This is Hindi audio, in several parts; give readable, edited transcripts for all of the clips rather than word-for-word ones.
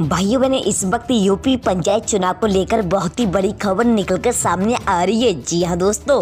भाइयों बहनों, इस वक्त यूपी पंचायत चुनाव को लेकर बहुत ही बड़ी खबर निकलकर सामने आ रही है। जी हां दोस्तों,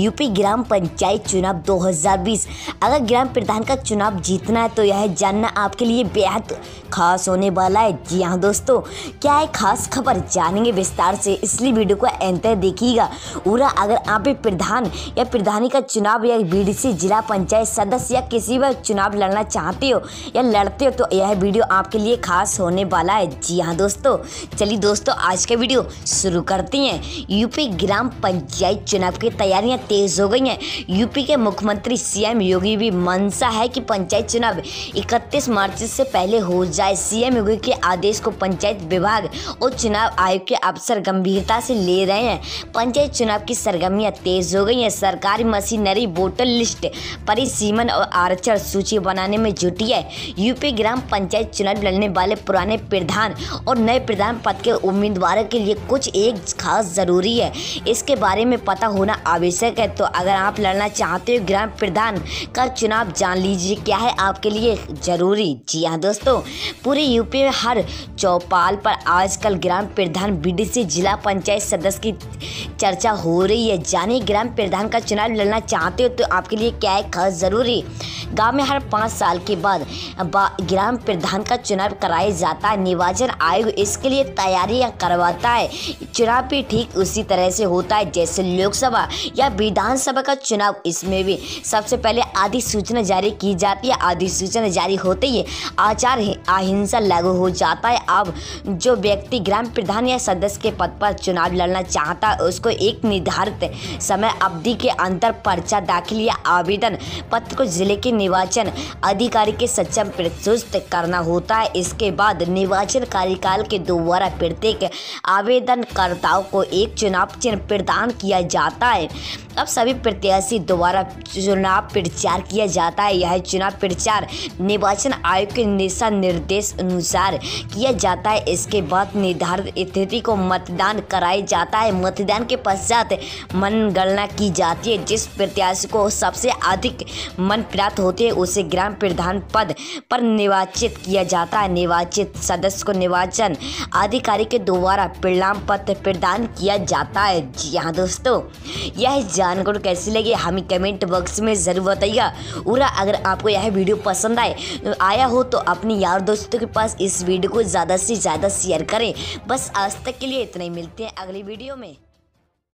यूपी ग्राम पंचायत चुनाव 2020 अगर ग्राम प्रधान का चुनाव जीतना है तो यह जानना आपके लिए बेहद खास होने वाला है। जी हां दोस्तों, क्या है खास खबर जानेंगे विस्तार से, इसलिए वीडियो को अंत तक देखिएगा। पूरा अगर आप प्रधान या प्रधानी का चुनाव या बीडीसी जिला पंचायत सदस्य या किसी भी चुनाव लड़ना चाहते हो या लड़ते हो तो यह वीडियो आपके लिए खास होने वाला। जी हाँ दोस्तों, चलिए दोस्तों आज का वीडियो शुरू करते हैं। यूपी ग्राम पंचायत चुनाव की तैयारियां तेज हो गई हैं। यूपी के मुख्यमंत्री सीएम योगी भी मनसा है कि पंचायत चुनाव 31 मार्च से पहले हो जाए। सीएम योगी के आदेश को पंचायत विभाग और चुनाव आयोग के अफसर गंभीरता से ले रहे हैं। पंचायत चुनाव की सरगर्मियां तेज हो गई हैं। सरकारी मशीनरी वोटर लिस्ट, परिसीमन और आरक्षण सूची बनाने में जुटी है। यूपी ग्राम पंचायत चुनाव लड़ने वाले पुराने प्रधान और नए प्रधान पद के उम्मीदवारों के लिए कुछ एक खास जरूरी है, इसके बारे में पता होना आवश्यक है। तो अगर आप लड़ना चाहते हो ग्राम प्रधान का चुनाव, जान लीजिए क्या है आपके लिए जरूरी। जी हाँ दोस्तों, पूरे यूपी में हर चौपाल पर आजकल ग्राम प्रधान, बीडीसी, जिला पंचायत सदस्य की चर्चा हो रही है। जानिए ग्राम प्रधान का चुनाव लड़ना चाहते हो तो आपके लिए क्या है खास जरूरी। गाँव में हर 5 साल के बाद ग्राम प्रधान का चुनाव कराया जाता है। निर्वाचन आयोग इसके लिए तैयारियां करवाता है। चुनाव भी ठीक उसी तरह से होता है जैसे लोकसभा या विधानसभा का चुनाव। इसमें भी सबसे पहले अधिसूचना जारी की जाती है। अधिसूचना जारी होते ही आचार अहिंसा लागू हो जाता है। अब जो व्यक्ति ग्राम प्रधान या सदस्य के पद पर चुनाव लड़ना चाहता है उसको एक निर्धारित समय अवधि के अंदर पर्चा दाखिल या आवेदन पत्र को जिले के निर्वाचन अधिकारी के सक्षम प्रस्तुत करना होता है। इसके बाद निर्वाचन कार्यकाल के दोबारा प्रत्येक आवेदनकर्ताओं को एक चुनाव चिन्ह प्रदान किया जाता है। अब सभी प्रत्याशी द्वारा चुनाव प्रचार किया जाता है। यह चुनाव प्रचार निर्वाचन आयोग के दिशा निर्देश अनुसार किया जाता है। इसके बाद निर्धारित तिथि को मतदान कराया जाता है। मतदान के पश्चात मनगणना की जाती है। जिस प्रत्याशी को सबसे अधिक मन प्राप्त होते हैं उसे ग्राम प्रधान पद पर निर्वाचित किया जाता है। निर्वाचित सदस्य को निर्वाचन अधिकारी के द्वारा परिणाम पत्र प्रदान किया जाता है। जी हाँ दोस्तों, यह जानकर कैसी लगी हमें कमेंट बॉक्स में ज़रूर बताइएगा। और अगर आपको यह वीडियो पसंद आया हो तो अपने यार दोस्तों के पास इस वीडियो को ज़्यादा से ज़्यादा शेयर करें। बस आज तक के लिए इतना ही, मिलते हैं अगली वीडियो में।